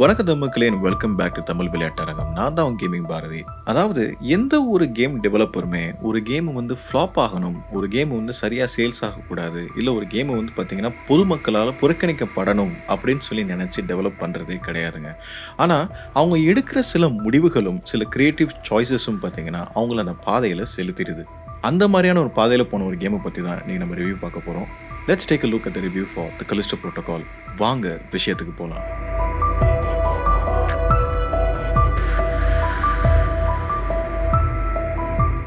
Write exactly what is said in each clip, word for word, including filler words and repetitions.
வணக்கம் மக்களே, welcome back to Tamil விளையாட்டு ரகம். நான் தான் கேமிங் பாரதி. அதாவது எந்த ஒரு கேம் டெவலப்பருமே ஒரு கேம் வந்து ஃப்ளாப் ஆகணும், ஒரு கேம் வந்து சரியாக சேல்ஸ் ஆகக்கூடாது, இல்லை ஒரு கேமை வந்து பார்த்திங்கன்னா பொதுமக்களால் புறக்கணிக்கப்படணும் அப்படின்னு சொல்லி நினச்சி டெவலப் பண்ணுறதே கிடையாதுங்க. ஆனால் அவங்க எடுக்கிற சில முடிவுகளும் சில க்ரியேட்டிவ் சாய்ஸஸும் பார்த்திங்கன்னா அவங்கள அந்த பாதையில் செலுத்திடுது. அந்த மாதிரியான ஒரு பாதையில் போன ஒரு கேமை பற்றி தான் இன்றைக்கி நம்ம ரிவ்யூ பார்க்க போகிறோம். Let's take a look at the review for the Callisto protocol. வாங்க விஷயத்துக்கு போகலாம்.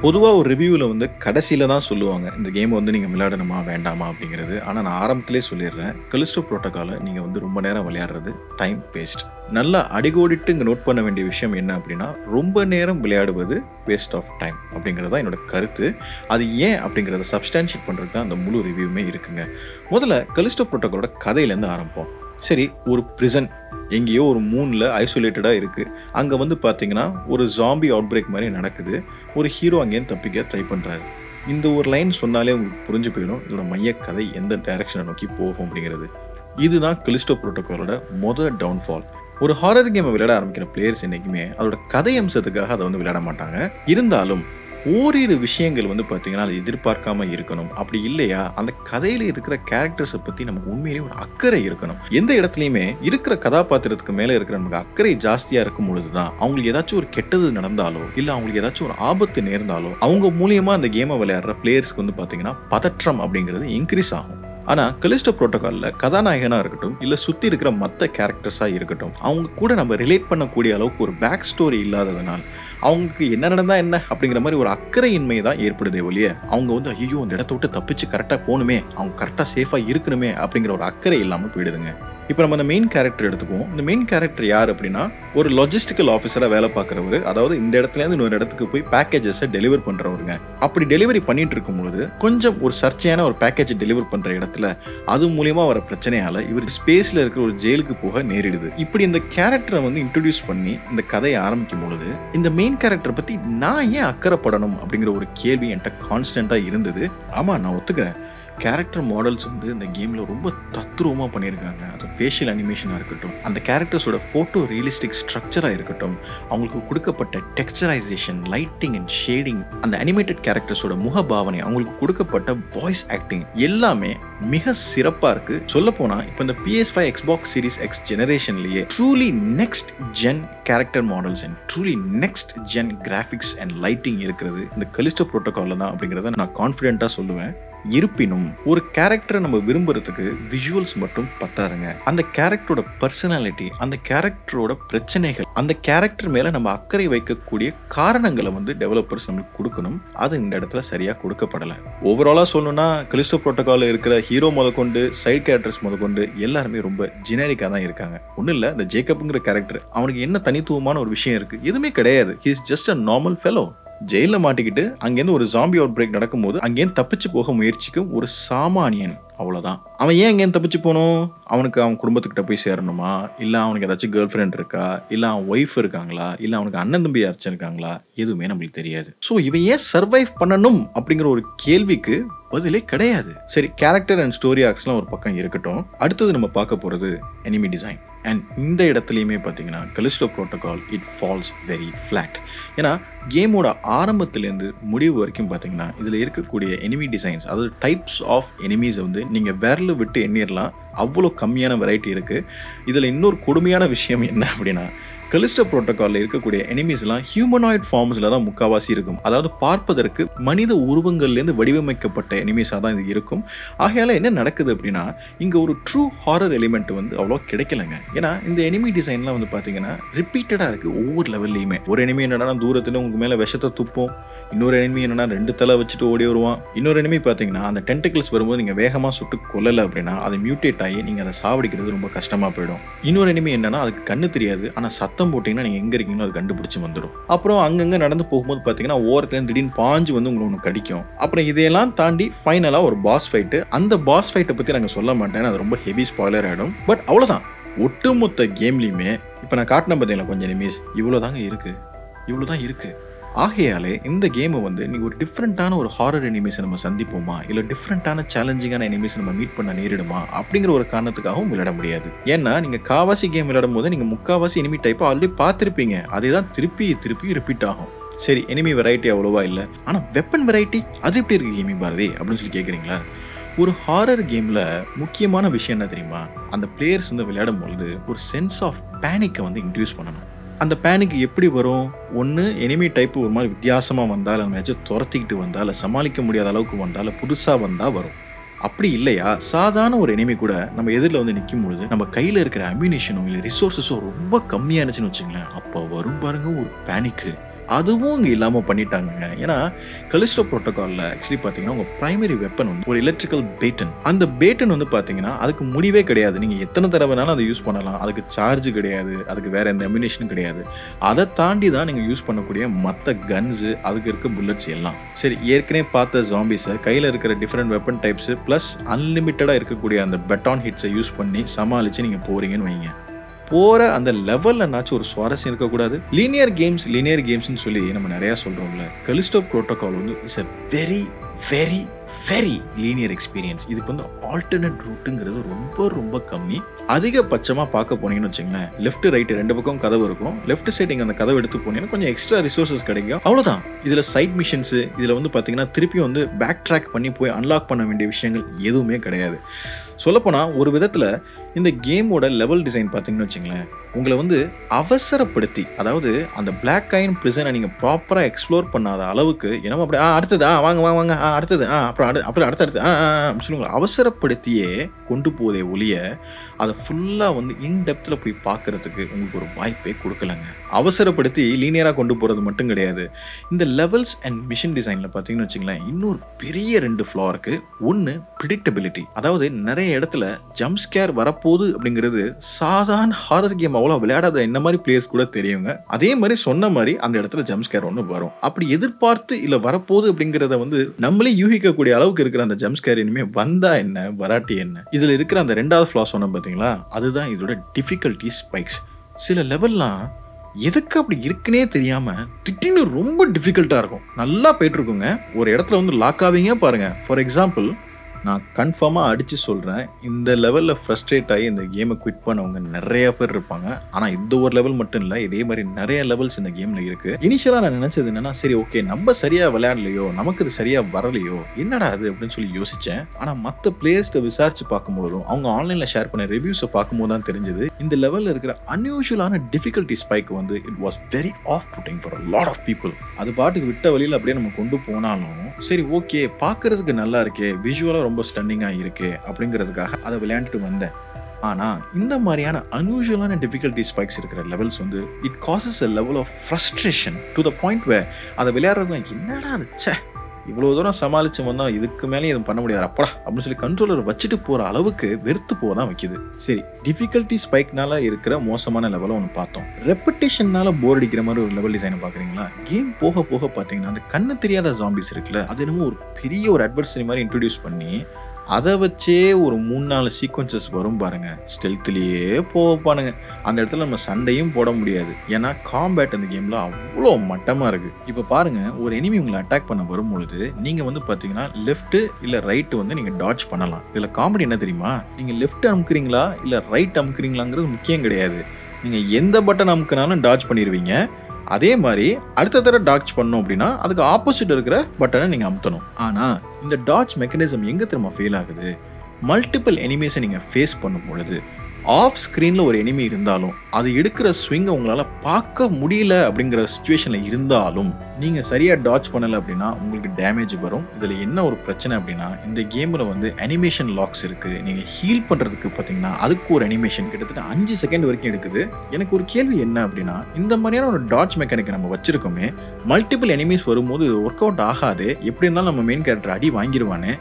பொதுவாக ஒரு ரிவ்யூவில் வந்து கடைசியில் தான் சொல்லுவாங்க இந்த கேம் வந்து நீங்கள் விளையாடணுமா வேண்டாமா அப்படிங்கிறது. ஆனால் நான் ஆரம்பத்திலே சொல்லிடுறேன், கலிஸ்டோ புரோட்டோகாலை நீங்கள் வந்து ரொம்ப நேரம் விளையாடுறது டைம் வேஸ்ட். நல்லா அடிகோடிட்டு இங்கே நோட் பண்ண வேண்டிய விஷயம் என்ன அப்படின்னா, ரொம்ப நேரம் விளையாடுவது வேஸ்ட் ஆஃப் டைம் அப்படிங்கிறதான் என்னோட கருத்து. அது ஏன் அப்படிங்கிறத சப்ஸ்டான்ஷியேட் பண்ணுறது தான் அந்த முழு ரிவ்யூமே இருக்குங்க. முதல்ல கலிஸ்டோ புரோட்டோகாலோட கதையிலேருந்து ஆரம்பிப்போம். சரி, ஒரு பிரிசன் எங்கேயோ ஒரு மூணில் ஐசோலேட்டடாக இருக்குது. அங்கே வந்து பார்த்திங்கன்னா ஒரு ஜாம்பி அவுட் பிரேக் மாதிரி நடக்குது. ஒரு ஹீரோ அங்கேன்னு தப்பிக்க ட்ரை பண்ணுறாரு. இந்த ஒரு லைன் சொன்னாலே உங்களுக்கு புரிஞ்சு போயிடும் இதோட மையக்கதை எந்த டைரக்ஷனை நோக்கி போகும் அப்படிங்கிறது. இதுதான் கலிஸ்டோ புரோட்டோகாலோட மொதல் டவுன்ஃபால். ஒரு ஹாரர் கேமை விளையாட ஆரம்பிக்கிற பிளேயர்ஸ் என்றைக்குமே அதோட கதை அம்சத்துக்காக அதை வந்து விளையாட மாட்டாங்க. இருந்தாலும் ஓரிரு விஷயங்கள் வந்து பார்த்திங்கன்னா அதை எதிர்பார்க்காமல் இருக்கணும். அப்படி இல்லையா அந்த கதையில் இருக்கிற கேரக்டர்ஸை பற்றி நமக்கு உண்மையிலேயே ஒரு அக்கறை இருக்கணும். எந்த இடத்துலையுமே இருக்கிற கதாபாத்திரத்துக்கு மேலே இருக்கிற நமக்கு அக்கறை ஜாஸ்தியாக இருக்கும் பொழுது தான் அவங்களுக்கு ஏதாச்சும் ஒரு கெட்டது நடந்தாலோ இல்லை அவங்களுக்கு ஏதாச்சும் ஒரு ஆபத்து நேர்ந்தாலோ அவங்க மூலியமாக அந்த கேமை விளையாடுற பிளேயர்ஸ்க்கு வந்து பார்த்திங்கன்னா பதற்றம் அப்படிங்கிறது இன்க்ரீஸ் ஆகும். ஆனால் கலிஸ்டோ புரோட்டோகாலில் கதாநாயகனாக இருக்கட்டும் இல்லை சுற்றி இருக்கிற மற்ற கேரக்டர்ஸாக இருக்கட்டும் அவங்க கூட நம்ம ரிலேட் பண்ணக்கூடிய அளவுக்கு ஒரு பேக் ஸ்டோரி இல்லாததுனால் அவங்களுக்கு என்ன நடந்தால் என்ன அப்படிங்கிற மாதிரி ஒரு அக்கறையின்மை தான் ஏற்படுதே ஒழிய அவங்க வந்து ஐயோ அந்த இடத்த விட்டு தப்பிச்சு கரெக்டாக போகணுமே, அவங்க கரெக்டாக சேஃபாக இருக்கணுமே அப்படிங்கிற ஒரு அக்கறை இல்லாமல் போயிடுதுங்க. இப்போ நம்ம அந்த மெயின் கேரக்டர் எடுத்துக்குவோம். இந்த மெயின் கேரக்டர் யார் அப்படின்னா ஒரு லாஜிஸ்டிக்கல் ஆஃபீஸராக வேலை பார்க்குறவர். அதாவது இந்த இடத்துலேருந்து இன்னொரு இடத்துக்கு போய் பேக்கேஜஸை டெலிவர் பண்ணுறவருங்க. அப்படி டெலிவரி பண்ணிட்டு இருக்கும்போது கொஞ்சம் ஒரு சர்ச்சையான ஒரு பேக்கேஜை டெலிவர் பண்ணுற இடத்துல அது மூலியமாக வர பிரச்சனையால் இவர் ஸ்பேஸில் இருக்கிற ஒரு ஜெயிலுக்கு போக நேரிடுது. இப்படி இந்த கேரக்டரை வந்து இன்ட்ரடியூஸ் பண்ணி இந்த கதையை ஆரம்பிக்கும் பொழுது இந்த மெயின் கேரக்டரை பற்றி நான் ஏன் அக்கறைப்படணும் அப்படிங்கிற ஒரு கேள்வி என்கிட்ட கான்ஸ்டண்ட்டாக இருந்தது. ஆமாம், நான் ஒத்துக்கிறேன், கேரக்டர் மாடல்ஸ் வந்து இந்த கேமில் ரொம்ப தத்ரூபமாக பண்ணியிருக்காங்க. அது ஃபேஷியல் அனிமேஷனாக இருக்கட்டும், அந்த கேரக்டர்ஸோட ஃபோட்டோ ரியலிஸ்டிக் ஸ்ட்ரக்சராக இருக்கட்டும், அவங்களுக்கு கொடுக்கப்பட்ட டெக்ஸ்சரைசேஷன், லைட்டிங் அண்ட் ஷேடிங், அந்த அனிமேட்டட் கேரக்டர்ஸோட முகபாவனை, அவங்களுக்கு கொடுக்கப்பட்ட வாய்ஸ் ஆக்டிங் எல்லாமே மிக சிறப்பாக இருக்குது. சொல்லப்போனால் இப்போ இந்த PS five Xbox series X ஜெனரேஷன்லேயே truly next gen character models and truly next gen graphics and lighting இருக்கிறது இந்த கலிஸ்டோ புரோட்டோகாலில் தான் அப்படிங்கிறத நான் கான்ஃபிடென்ட்டாக சொல்லுவேன். இருப்பினும் ஒரு கேரக்டரை நம்ம விரும்புறதுக்கு விஷுவல்ஸ் மட்டும் பத்தாருங்க. அந்த கேரக்டரோட பர்சனாலிட்டி, அந்த கேரக்டரோட பிரச்சனைகள், அந்த கேரக்டர் மேலே நம்ம அக்கறை வைக்கக்கூடிய காரணங்களை வந்து டெவலப்பர்ஸ் நம்மளுக்கு கொடுக்கணும். அது இந்த இடத்துல சரியாக கொடுக்கப்படலை. ஓவராலாக சொல்லணும்னா கலிஸ்டோ புரோட்டோகாலில் இருக்கிற ஹீரோ முதற்கொண்டு சைடு கேரக்டர்ஸ் முதற்கொண்டு எல்லாருமே ரொம்ப ஜெனரிக்காக தான் இருக்காங்க. ஒன்றும் இல்லை, இந்த ஜேக்கப்ங்கிற கேரக்டர் அவனுக்கு என்ன தனித்துவமான ஒரு விஷயம் இருக்குது? எதுவுமே கிடையாது. He is just a normal fellow. ஜெயிலில் மாட்டிக்கிட்டு அங்கேருந்து ஒரு ஜாம்பி அவுட் பிரேக் நடக்கும்போது அங்கேருந்து தப்பிச்சு போக முயற்சிக்கும் ஒரு சாமானியன், அவ்வளோதான். அவன் ஏன் அங்கேருந்து தப்பிச்சு போகணும்? அவனுக்கு அவன் குடும்பத்துக்கிட்ட போய் சேரணுமா, இல்லை அவனுக்கு ஏதாச்சும் கேர்ள் ஃப்ரெண்ட் இருக்கா, இல்லை அவன் ஒய்ஃப் இருக்காங்களா, இல்லை அவனுக்கு அண்ணன் தம்பி யாராச்சும் இருக்காங்களா, எதுவுமே நம்மளுக்கு தெரியாது. ஸோ இவன் ஏன் சர்வைவ் பண்ணணும் அப்படிங்கிற ஒரு கேள்விக்கு பதிலே கிடையாது. சரி, கேரக்டர் அண்ட் ஸ்டோரி ஆக்ஸ்லாம் ஒரு பக்கம் இருக்கட்டும், அடுத்தது நம்ம பார்க்க போகிறது எனிமி டிசைன். அண்ட் இந்த இடத்துலையுமே பார்த்தீங்கன்னா Callisto protocol it falls very flat. ஏன்னா கேமோட ஆரம்பத்துலேருந்து முடிவு வரைக்கும் பார்த்தீங்கன்னா இதில் இருக்கக்கூடிய எனிமி டிசைன்ஸ், அதாவது டைப்ஸ் ஆஃப் எனிமீஸை வந்து நீங்கள் விரல் விட்டு எண்ணிடலாம், அவ்வளோ கம்மியான வெரைட்டி இருக்குது. இதில் இன்னொரு கொடுமையான விஷயம் என்ன அப்படின்னா கலிஸ்டோ புரோட்டோகாலில் இருக்கக்கூடிய எனிமீஸ்லாம் ஹியூமனாய்ட் ஃபார்ம்ஸில் தான் முக்கால்வாசி இருக்கும். அதாவது பார்ப்பதற்கு மனித உருவங்கள்லேருந்து வடிவமைக்கப்பட்ட எனிமீஸாக தான் இது இருக்கும். ஆகையால் என்ன நடக்குது அப்படின்னா இங்கே ஒரு ட்ரூ ஹாரர் எலிமெண்ட் வந்து அவ்வளோ கிடைக்கலைங்க. ஏன்னா இந்த எனிமி டிசைன்லாம் வந்து பார்த்தீங்கன்னா ரிப்பீட்டடாக இருக்குது. ஒவ்வொரு லெவல்லையுமே ஒரு எனிமி என்னென்னா தூரத்தில் உங்களுக்கு மேலே விஷத்தை துப்பும், இன்னொரு எனிமி என்னென்னா ரெண்டு தலை வச்சுட்டு ஓடி வருவான், இன்னொரு எனிமி பார்த்தீங்கன்னா அந்த டென்டக்கிள்ஸ் வரும்போது நீங்கள் வேகமாக சுட்டு கொல்லலை அப்படின்னா அதை மியூட்டேட் ஆகி நீங்கள் அதை சாவடிக்கிறது ரொம்ப கஷ்டமாக போயிடும். இன்னொரு எனிமி என்னென்னா அதுக்கு கண்ணு தெரியாது, ஆனால் சத்தம் போட்டிங்கன்னா நீங்கள் எங்கே இருக்கீங்களோ அது கண்டுபிடிச்சி வந்துடும். அப்புறம் அங்கங்கே நடந்து போகும்போது பார்த்தீங்கன்னா ஓரத்துலேருந்து திடீர்னு பாஞ்சு வந்து உங்களுக்கு ஒன்று கடிக்கும். அப்புறம் இதையெல்லாம் தாண்டி ஃபைனலாக ஒரு பாஸ் ஃபைட்டு. அந்த பாஸ் ஃபைட்டை பற்றி நாங்கள் சொல்ல மாட்டேன், அது ரொம்ப ஹெவி ஸ்பாய்லர் ஆகிடும். பட் அவ்வளோதான், ஒட்டுமொத்த கேம்லேயுமே இப்போ நான் காட்டின பார்த்தீங்களா கொஞ்சம் எனிமீஸ் இவ்வளோ தாங்க இருக்குது, இவ்வளோ தான் இருக்குது. ஆகையாலே இந்த கேமை வந்து நீங்கள் ஒரு டிஃப்ரெண்ட்டான ஒரு ஹாரர் எனிமேஸை நம்ம சந்திப்போமா இல்லை டிஃப்ரெண்ட்டான சேலஞ்சிங்கான எனிமேஸை நம்ம மீட் பண்ண நேரிடுமா அப்படிங்கிற ஒரு காரணத்துக்காகவும் விளையாட முடியாது. ஏன்னா நீங்கள் காவாசி கேம் விளையாடும் போது நீங்கள் முக்காவாசி எனிமி டைப்பை ஆல்ரெடி பார்த்துருப்பீங்க, அதே தான் திருப்பி திருப்பி ரிப்பீட் ஆகும். சரி, எனிமி வெரைட்டி அவ்வளோவா இல்லை, ஆனால் வெப்பன் வெரைட்டி அது எப்படி இருக்குது கேமிங் பாரதி அப்படின்னு சொல்லி கேட்குறீங்களா? ஒரு ஹாரர் கேமில் முக்கியமான விஷயம் என்ன தெரியுமா? அந்த பிளேயர்ஸ் வந்து விளையாடும் பொழுது ஒரு சென்ஸ் ஆஃப் பேனிக்கை வந்து இன்ட்ரடியூஸ் பண்ணணும். அந்த பேனிக் எப்படி வரும்? ஒன்று, எனிமி டைப்பு ஒரு மாதிரி வித்தியாசமாக வந்தால், நம்மளாச்சும் துரத்திக்கிட்டு வந்தால், சமாளிக்க முடியாத அளவுக்கு வந்தால், புதுசாக வந்தால் வரும். அப்படி இல்லையா சாதாரண ஒரு எனிமி கூட நம்ம எதிரில் வந்து நிற்கும் பொழுது நம்ம கையில் இருக்கிற அம்யூனிஷனும் இல்லை ரிசோர்ஸஸும் ரொம்ப கம்மியானுச்சுன்னு வச்சுங்களேன், அப்போ வரும் பாருங்க ஒரு பேனிக்கு. அதுவும் இங்கே இல்லாமல் பண்ணிட்டாங்க. ஏன்னா கலிஸ்டோ ப்ரோட்டோகாலில் ஆக்சுவலி பார்த்தீங்கன்னா உங்கள் ப்ரைமரி வெப்பன் வந்து ஒரு எலக்ட்ரிக்கல் பேட்டன். அந்த பேட்டன் வந்து பார்த்தீங்கன்னா அதுக்கு முடிவே கிடையாது. நீங்கள் எத்தனை தடவைனாலும் அதை யூஸ் பண்ணலாம். அதுக்கு சார்ஜ் கிடையாது, அதுக்கு வேறு எந்த அம்யூனிஷனும் கிடையாது. அதை தாண்டி தான் நீங்கள் யூஸ் பண்ணக்கூடிய மற்ற கன்ஸு, அதுக்கு இருக்க புல்லட்ஸ் எல்லாம். சரி, ஏற்கனவே பார்த்த ஜாம்பிஸை, கையில் இருக்கிற டிஃப்ரெண்ட் வெப்பன் டைப்ஸு ப்ளஸ் அன்லிமிட்டடாக இருக்கக்கூடிய அந்த பெட்டான் ஹிட்ஸை யூஸ் பண்ணி சமாளித்து நீங்கள் போகிறீங்கன்னு வைங்க. போகிற அந்த லெவல்லனாச்சும் ஒரு சுவாரஸ்யம் இருக்கக்கூடாது? லீனியர் கேம்ஸ் லீனியர் கேம்ஸ்ன்னு சொல்லி நம்ம நிறையா சொல்கிறோம்ல, கலிஸ்டோ ப்ரோட்டோகால் வந்து it's a very very very linear experience. இதுக்கு வந்து ஆல்டர்னேட் ரூட்டுங்கிறது ரொம்ப ரொம்ப கம்மி. அதிகபட்சமாக பார்க்க போனீங்கன்னு வச்சுங்களேன், லெஃப்ட் ரைட்டு ரெண்டு பக்கம் கதவு இருக்கும். லெஃப்ட் சைடு நீங்கள் அந்த கதவை எடுத்து போனீங்கன்னா கொஞ்சம் எக்ஸ்ட்ரா ரிசோர்ஸஸ் கிடைக்கும், அவ்வளோதான். இதில் சைட் மிஷன்ஸு, இதில் வந்து பார்த்தீங்கன்னா திருப்பி வந்து பேக் ட்ராக் பண்ணி போய் அன்லாக் பண்ண வேண்டிய விஷயங்கள் எதுவுமே கிடையாது. சொல்லப்போனால் ஒரு விதத்தில் இந்த கேமோட லெவல் டிசைன் பார்த்தீங்கன்னு வச்சுங்களேன், உங்களை வந்து அவசரப்படுத்தி, அதாவது அந்த பிளாக் ஐன் பிரிசனை நீங்கள் ப்ராப்பராக எக்ஸ்ப்ளோர் பண்ணாத அளவுக்கு என்னமோ அப்படி ஆ அடுத்தது ஆ வாங்க வாங்க வாங்க ஆ அடுத்தது ஆ அப்புறம் அடு அப்புறம் அடுத்தடுத்து ஆ அப்படின்னு உங்களை அவசரப்படுத்தியே கொண்டு போதே ஒளிய அதை ஃபுல்லாக வந்து இன்டெப்த்தில் போய் பார்க்குறதுக்கு உங்களுக்கு ஒரு வாய்ப்பே கொடுக்கலங்க. அவசரப்படுத்தி லீனியராக கொண்டு போகிறது மட்டும் கிடையாது, இந்த லெவல்ஸ் அண்ட் மிஷன் டிசைனில் பார்த்தீங்கன்னு வச்சுங்களேன் இன்னொரு பெரிய ரெண்டு ஃப்ளோ இருக்குது. ஒன்று, ப்ரிடிக்டபிலிட்டி. அதாவது நிறைய இடத்துல ஜம்ப்ஸ்கேர் வரப்போ போது அப்படிங்கிறது சாதாரண ஹாரர் கேம் அவ்வளோ விளையாடாத என்ன மாதிரி பிளேயர்ஸ் கூட தெரியுங்க. அதே மாதிரி சொன்ன மாதிரி அந்த இடத்துல ஜம்ப் ஸ்கேர் ஒன்று வரும். அப்படி எதிர்பார்த்து இல்லை வரப்போகுது அப்படிங்கிறத வந்து நம்மளே யூகிக்கக்கூடிய அளவுக்கு இருக்கிற அந்த ஜம்ப் ஸ்கேர் இனிமேல் வந்தா என்ன வராட்டி என்ன. இதில் இருக்கிற அந்த ரெண்டாவது ஃப்ளா சொன்ன பார்த்தீங்களா, அதுதான் இதோட டிஃபிகல்டி ஸ்பைக்ஸ். சில லெவல்லாம் எதுக்கு அப்படி இருக்குன்னே தெரியாமல் திட்டின்னு ரொம்ப டிஃபிகல்ட்டாக இருக்கும். நல்லா போயிட்டுருக்குங்க, ஒரு இடத்துல வந்து லாக் ஆவீங்க பாருங்கள். ஃபார் எக்ஸாம்பிள், நான் கன்ஃபார்மாக அடித்து சொல்கிறேன், இந்த லெவலில் ஃப்ரஸ்ட்ரேட் ஆகி இந்த கேமை குவிட் பண்ணவங்க நிறையா பேர் இருப்பாங்க. ஆனால் இந்த ஒரு லெவல் மட்டும் இல்லை, இதே மாதிரி நிறைய லெவல்ஸ் இந்த கேமில் இருக்குது. இனிஷியலாக நான் நினச்சது என்னென்னா, சரி ஓகே நம்ம சரியாக விளையாடலையோ, நமக்கு இது சரியாக வரலையோ, என்னடா அது அப்படின்னு சொல்லி யோசித்தேன். ஆனால் மற்ற பிளேயர்ஸ்ட்டை விசாரித்து பார்க்கும்பொழுதும் அவங்க ஆன்லைனில் ஷேர் பண்ண ரிவ்யூஸை பார்க்கும்போது தான் தெரிஞ்சது, இந்த லெவலில் இருக்கிற அன்யூஷுவலான டிஃபிகல்ட்டி ஸ்பைக் வந்து it was very off putting for lot of people. அது பாட்டுக்கு விட்ட வழியில் அப்படியே நம்ம கொண்டு போனாலும் சரி ஓகே பார்க்குறதுக்கு நல்லா இருக்கே, விஷுவலாக ரொம்ப ஸ்டன்னிங்காக இருக்கு அப்படிங்கிறதுக்காக அதை விளையாண்டுட்டு வந்தேன். ஆனால் இந்த மாதிரியான அன்யூஷுவலான டிஃபிகல்ட்டி ஸ்பைக்ஸ் இருக்கிற லெவல்ஸ் வந்து it causes a level of frustration to the point வே அதை விளையாடுறவங்க என்னடா இருச்சே இவ்வளோ தூரம் சமாளித்து வந்தால் இதுக்கு மேலே எதுவும் பண்ண முடியாது அப்படா அப்படின்னு சொல்லி கண்ட்ரோலர் வச்சுட்டு போகிற அளவுக்கு வெறுத்து போதான் வைக்கிது. சரி, டிஃபிகல்ட்டி ஸ்பைக்னால இருக்கிற மோசமான லெவலை ஒன்று பார்த்தோம். ரெப்படேஷனால் போர் அடிக்கிற மாதிரி ஒரு லெவல் டிசைனை பார்க்குறீங்களா? கேம் போக போக பார்த்தீங்கன்னா அந்த கண்ணு தெரியாத ஜாம்பிஸ் இருக்குல்ல, அது என்னமோ ஒரு பெரிய ஒரு அட்வர்சரி மாதிரி இன்ட்ரடியூஸ் பண்ணி அதை வச்சே ஒரு மூணு நாலு சீக்வன்சஸ் வரும் பாருங்கள். ஸ்டெல்த்லேயே போகப்பானுங்க, அந்த இடத்துல நம்ம சண்டையும் போட முடியாது. ஏன்னா காம்பேட் அந்த கேமில் அவ்வளோ மட்டமாக இருக்குது. இப்போ பாருங்கள், ஒரு எனிமி உங்களை அட்டாக் பண்ண வரும்பொழுது நீங்கள் வந்து பார்த்தீங்கன்னா லெஃப்ட்டு இல்லை ரைட்டு வந்து நீங்கள் டாட்ச் பண்ணலாம். இதில் காமெடி என்ன தெரியுமா, நீங்கள் லெஃப்ட் அமுக்குறீங்களா இல்லை ரைட் அமுக்குறீங்களாங்கிறது முக்கியம் கிடையாது. நீங்கள் எந்த பட்டன் அமுக்குனாலும் டாட்ச் பண்ணிடுவீங்க. அதே மாதிரி அடுத்த தடவை டாட்ச் பண்ணோம் அப்படின்னா அதுக்கு ஆப்போசிட் இருக்கிற பட்டனை நீங்கள் அமுத்தணும். ஆனால் இந்த டாட்ச் மெக்கானிசம் எங்கே திரும்ப ஃபெயில் ஆகுது, மல்டிபிள் எனிமீஸை நீங்கள் ஃபேஸ் பண்ணும் பொழுது ஆஃப் ஸ்க்ரீனில் ஒரு எனிமி இருந்தாலும் அது எடுக்கிற ஸ்விங்கை உங்களால் பார்க்க முடியல அப்படிங்கிற சுச்சுவேஷனில் இருந்தாலும் நீங்கள் சரியாக டாட்ச் பண்ணலை அப்படின்னா உங்களுக்கு டேமேஜ் வரும். இதில் என்ன ஒரு பிரச்சனை அப்படின்னா, இந்த கேமில் வந்து அனிமேஷன் லாக்ஸ் இருக்குது. நீங்கள் ஹீல் பண்ணுறதுக்கு பார்த்தீங்கன்னா அதுக்கு ஒரு அனிமேஷன் கிட்டத்தட்ட அஞ்சு செகண்ட் வரைக்கும் எடுக்குது. எனக்கு ஒரு கேள்வி என்ன அப்படின்னா, இந்த மாதிரியான ஒரு டாட்ச் மெக்கானிக்கை நம்ம வச்சுருக்கோமே, மல்டிபிள் எனிமீஸ் வரும்போது இது ஒர்க் அவுட் ஆகாது, எப்படி இருந்தாலும் நம்ம மெயின் கேரக்டர் அடி வாங்கிடுவானே,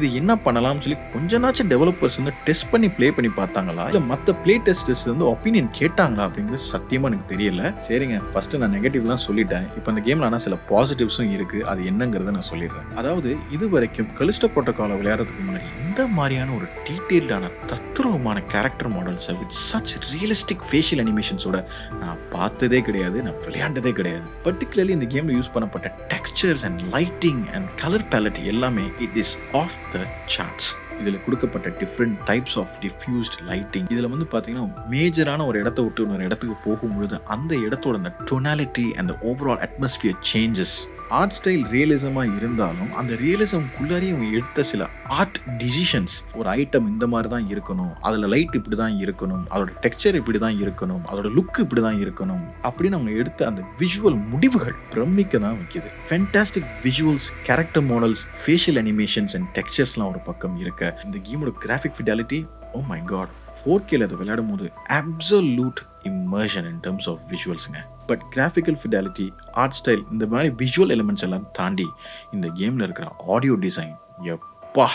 இது என்ன பண்ணலாம்னு சொல்லி கொஞ்சமாச்சும் டெவலப்பர்ஸ் வந்து டெஸ்ட் பண்ணி ப்ளே பண்ணி பார்த்தாங்களா இல்லை மற்ற பிளே டெஸ்டர்ஸ் வந்து ஒப்பீனியன் கேட்டாங்களா அப்படிங்கிறது சத்தியமாக எனக்கு தெரியல. சரிங்க, ஃபஸ்ட்டு நான் நெகட்டிவ்லாம் சொல்லிட்டேன். இப்போ அந்த கேமில் ஆனால் சில பாசிட்டிவ்ஸும் இருக்குது, அது என்னங்கிறத நான் சொல்லிடுறேன். அதாவது இது வரைக்கும் கலிஸ்டோ ப்ரோட்டோகாலை விளையாடுறதுக்கு முன்னாடி எந்த அந்த மாதிரியான ஒரு டீட்டெயில்டான தத்ரூபமான கேரக்டர் மாடல்ஸை வித் சச் ரியலிஸ்டிக் ஃபேஷியல் அனிமேஷன்ஸோட நான் பார்த்ததே கிடையாது, நான் விளையாண்டதே கிடையாது. பர்டிகுலர்லி இந்த கேமில் யூஸ் பண்ணப்பட்ட textures and lighting and colour palette எல்லாமே it is off the charts. இதில் கொடுக்கப்பட்ட different types of diffused lighting, இதில் வந்து பார்த்தீங்கன்னா மேஜரான ஒரு இடத்த விட்டு ஒரு இடத்துக்கு போகும்பொழுது அந்த இடத்தோட அந்த tonality and overall atmosphere changes. Art style ரியலிசமாக இருந்தாலும் அந்த ரியலிசம்குள்ளாரியே எடுத்த சில ஆர்ட் டிசிஷன்ஸ், ஒரு ஐட்டம் இந்த மாதிரி தான் இருக்கணும், அதில் லைட் இப்படி தான் இருக்கணும், அதோட டெக்ஸ்சர் இப்படி தான் இருக்கணும், அதோட லுக் இப்படி தான் இருக்கணும் அப்படின்னு அவங்க எடுத்த அந்த விஷுவல் முடிவுகள் பிரமிக்க தான் வைக்கிது. Fantastic visuals, character models, facial animations and டெக்ஸ்சர்ஸ்லாம் ஒரு பக்கம் இருக்க, இந்த கேமோட graphic fidelity oh my god, four கேல அது விளையாடும் போது absolute immersion in terms of விஷுவல்ஸுங்க. But graphical fidelity, art style, இந்த மாதிரி விஷுவல் எலிமெண்ட்ஸ் எல்லாம் தாண்டி இந்த கேமில் இருக்கிற ஆடியோ டிசைன் எப்பா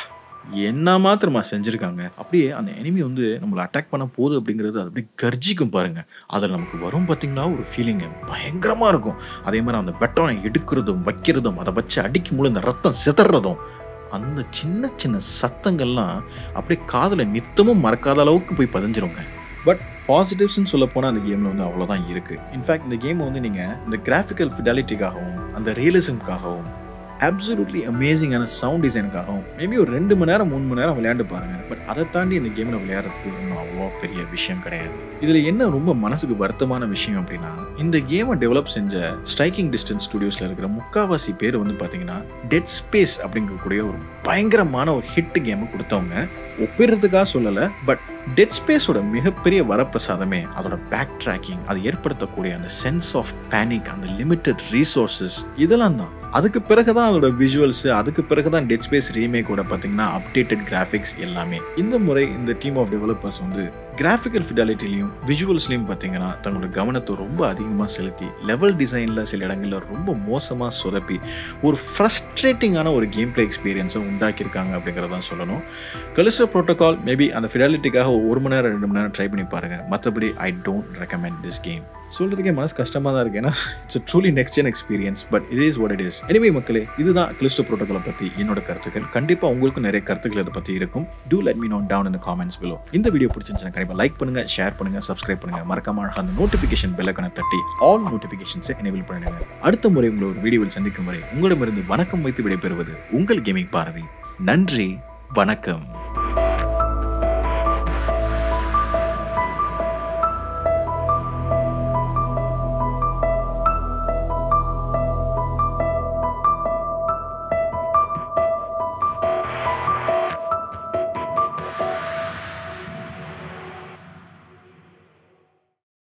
என்ன மாத்திரமா செஞ்சுருக்காங்க. அப்படியே அந்த எனிமி வந்து நம்மளை அட்டாக் பண்ண போகுது அப்படிங்கிறது அது அப்படியே கர்ஜிக்கும் பாருங்கள், அதில் நமக்கு வரும் பார்த்திங்கன்னா ஒரு ஃபீலிங்கு பயங்கரமாக இருக்கும். அதே மாதிரி அந்த பெட்டானை எடுக்கிறதும் வைக்கிறதும் அதை வச்சு அடிக்கும் போது அந்த ரத்தம் சிதறதும் அந்த சின்ன சின்ன சத்தங்கள்லாம் அப்படியே காதில் நித்தமும் மறக்காத அளவுக்கு போய் பதிஞ்சிருங்க. பட் பாசிட்டிவ்ஸ்ன்னு சொல்ல போனால் அந்த கேமில் வந்து அவ்வளோதான் இருக்குது. இன்ஃபேக்ட் இந்த கேமை வந்து நீங்கள் இந்த கிராஃபிக்கல் ஃபிடாலிட்டிக்காகவும் அந்த ரியலிசம்காகவும் அப்சல்யூட்லி அமேசிங்கான சவுண்ட் டிசைனுக்காகவும் மேபி ஒரு ரெண்டு மணி நேரம் மூணு மணி நேரம் விளையாண்டு பாருங்கள். பட் அதை தாண்டி இந்த கேமில் விளையாடுறதுக்கு ஒன்றும் அவ்வளோ பெரிய விஷயம் கிடையாது. இதில் என்ன ரொம்ப மனசுக்கு வருத்தமான விஷயம் அப்படின்னா, இந்த கேமை டெவலப் செஞ்ச ஸ்ட்ரைக்கிங் டிஸ்டன்ஸ் ஸ்டுடியோஸில் இருக்கிற முக்காவாசி பேர் வந்து பார்த்தீங்கன்னா டெட் ஸ்பேஸ் அப்படிங்கக்கூடிய ஒரு பயங்கரமான ஒரு ஹிட் கேமை கொடுத்தவங்க. ஒப்பிடுறதுக்காக சொல்லலை, பட் டெட் ஸ்பேஸோட மிகப்பெரிய வரப்பிரசாதமே அதோட பேக் ட்ராக்கிங், அது ஏற்படுத்தக்கூடிய அந்த சென்ஸ் ஆஃப் பேனிக், அந்த லிமிட்டட் ரீசோர்ஸஸ் இதெல்லாம் தான். அதுக்கு பிறகு தான் அதோட விஷுவல்ஸு, அதுக்கு பிறகு தான் டெட் ஸ்பேஸ் ரீமேக்கோட பார்த்தீங்கன்னா அப்டேட்டட் கிராஃபிக்ஸ் எல்லாமே. இந்த முறை இந்த டீம் ஆஃப் டெவலப்பர்ஸ் வந்து கிராஃபிக்கல் ஃபிடாலிட்டிலையும் விஷுவல்ஸ்லையும் பார்த்தீங்கன்னா தங்களோட கவனத்தை ரொம்ப அதிகமாக செலுத்தி லெவல் டிசைனில் சில இடங்களில் ரொம்ப மோசமாக சொதப்பி ஒரு ஃப்ரஸ்ட்ரேட்டிங்கான ஒரு கேம் பிளே எக்ஸ்பீரியன்ஸை உண்டாக்கியிருக்காங்க அப்படிங்கிறதான் சொல்லணும். கலிஸ்டோ புரோட்டோகால் மேபி அந்த ஃபிடாலிட்டிக்காக ஒரு மணி நேரம் ரெண்டு மணி நேரம் ட்ரை பண்ணி பாருங்கள், மற்றபடி I don't recommend this game. சொல்கிறதுக்கே மனசு கஷ்டமாக தான் இருக்குது, ஏன்னா it's a truly next gen experience, but it is what it is. Anyway மக்களே, இதுதான் கலிஸ்டோ புரோட்டோகாலை பற்றி என்னோட கருத்துக்கள். கண்டிப்பாக உங்களுக்கும் நிறைய கருத்துக்கள் இதை பற்றி இருக்கும். Do let me know down in the comments below. இந்த வீடியோ பிடிச்சிருந்துச்சுன்னா கண்டிப்பாக லைக் பண்ணுங்கள், ஷேர் பண்ணுங்கள், சப்ஸ்கிரைப் பண்ணுங்கள், மறக்காம அந்த நோட்டிஃபிகேஷன் பெல் ஐகானை தட்டி ஆல் நோட்டிஃபிகேஷன்ஸை எனேபிள் பண்ணுங்கள். அடுத்த முறை உங்களை ஒரு வீடியோவில் சந்திக்கும் வரை உங்களிடமிருந்து வணக்கம் வைத்து விடைபெறுவது உங்கள் கேமிங் பாரதி. நன்றி, வணக்கம்.